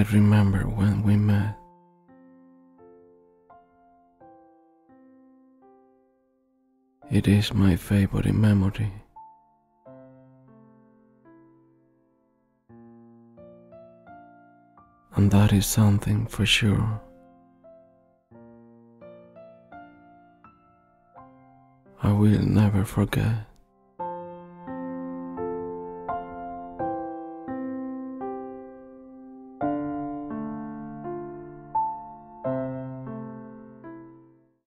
I remember when we met. It is my favorite memory. And that is something for sure. I will never forget.